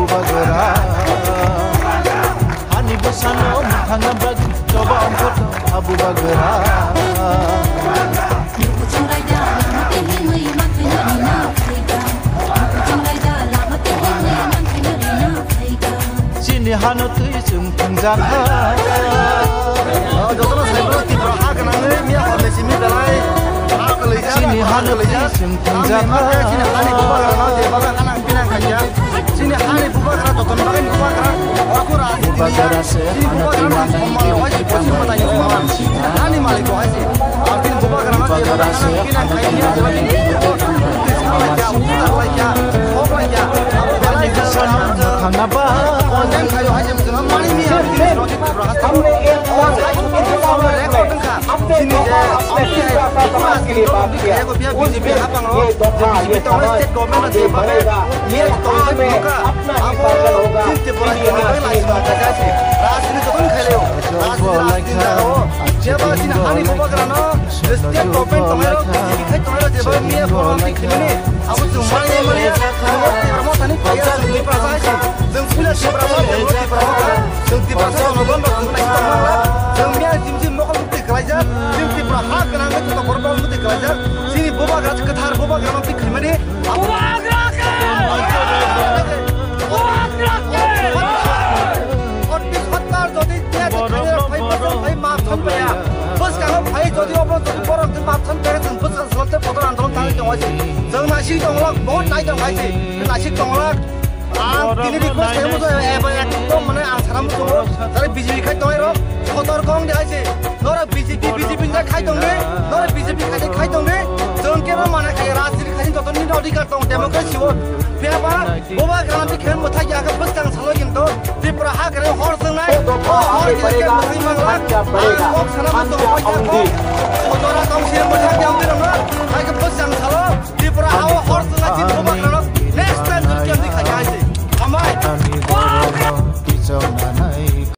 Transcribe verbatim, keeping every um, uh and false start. bubagara Hani besano mutanga bagi coba angkoto abu bagara Ibu curai dalam mati himui mati dari nafika Ibu curai dalam mati himui mati dari nafika Sini hano tui sumpung zaka Jodoh saya berarti berhak nangri miak oleh sini dalai Sini hano tui sumpung zaka Sini hano tui sumpung zaka Sini hari bubagara toton bagen bubagara aku rasa bubagara se bubagara mama wajib pasti mau tanya mama ani malik wajib akhir bubagara mati kita kayaknya lagi apa ya apa ya apa ya jalan ke sana kenapa konten kayu aja misalnya mani mi हमने एक और अपने विकास के लिए बात किया उसमें ये दफा ये समाज ये बनेगा ये काम में अपना हिस्सा होगा राष्ट्रीय कौन खेले हो राष्ट्रीय हो जब आज इन हानि को पकड़ना स्टेट गवर्नमेंट तुम्हारा दिखाई तुम्हारा जब ये फॉर्म निकले अब तुम्हारे मरे प्रमोशन नहीं पैसा जब फिलहाल promotion Jom tiba saja nonton bagus naik tangga. Jom dia jim-jim mau kamu tiga aja. Jom tiba hak kenangan kita korban kamu tiga aja. Sini boba kerja ketar boba kerja nanti krimane. Boba kerja. Boba kerja. Orang di sekitar jadi dia jadi orang baik baik maafkan dia. Bos kalau baik jadi orang jadi orang jadi maafkan dia. Jangan bos sesuatu pada antara tangan kita aja. Jangan nasi tongolak, bukan naik tongolak sih. Nasi tongolak. Tini request saya musuh, eh banyak itu mana angsaran musuh. Tapi B J P kait dong ya, kotor kong dia aja. Nora B J P B J P ini kait dong deh, Nora B J P kait dong kait dong deh. Jangan kira mana kaya rasmi kait dong, ini naudi kait dong. Demokrasi wah, siapa? Boba kerana dikhen muthai agak besar salah gitu. Di perahak kerana horsen naik, horsen kerana masih manglar. Kok sana musuh kotor kong siapa muthai diambil orang.